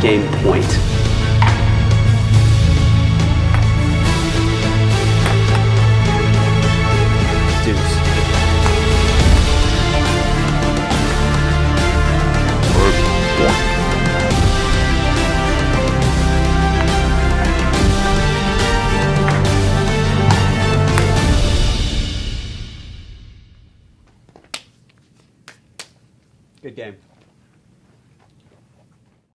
game point. Deuce. Good game.